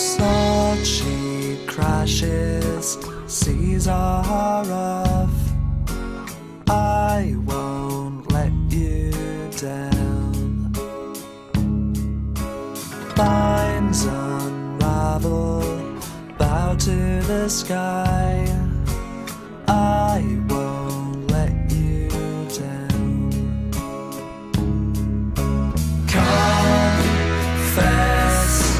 salt she crashes, seas are rough. I won't let you down. Lines unravel, bow to the sky. I won't let you down. Confess,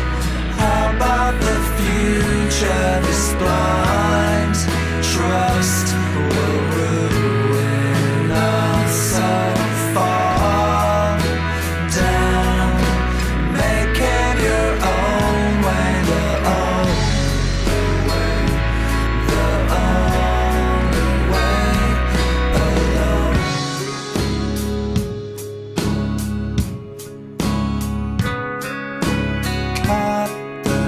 how about the future is blind? Trust will ruin us so far down. Make it your own way, the only way, the only way alone. Cut the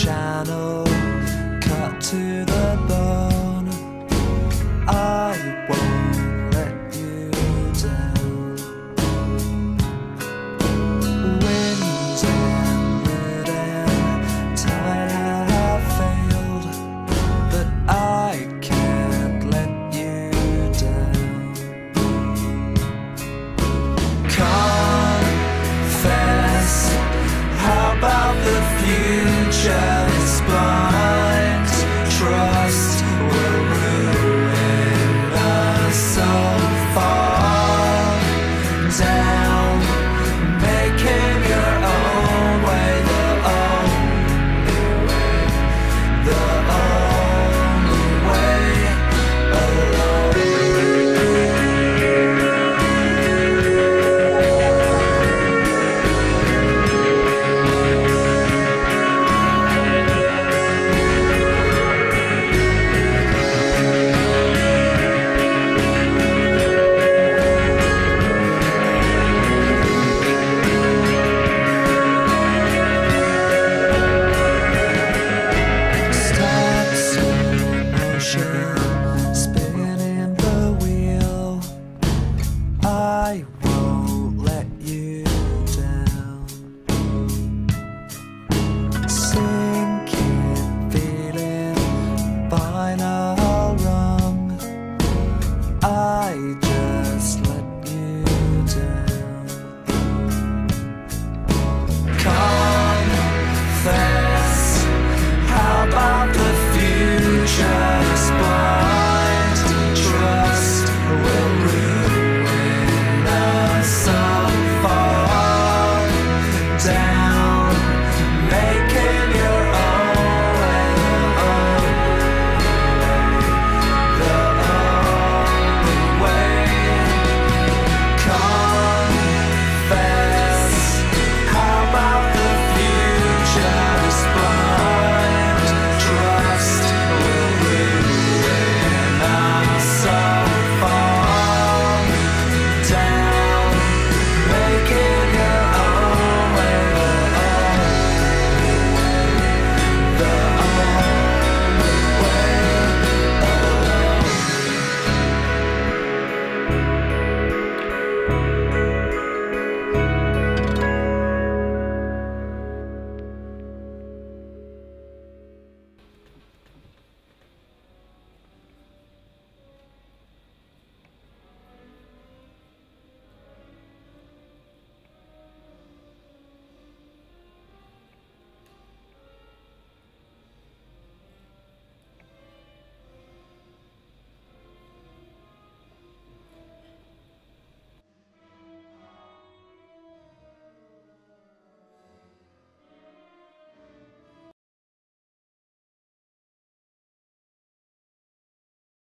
channel, cut to the bone. I won't let you down. Winds in midair, tide have failed, but I can't let you down. Confess, how about the future is blind? Trust will ruin us so far down. Making your own way, the only way, the only way spinning the wheel. I won't let you down. Sinking feeling, final wrong. I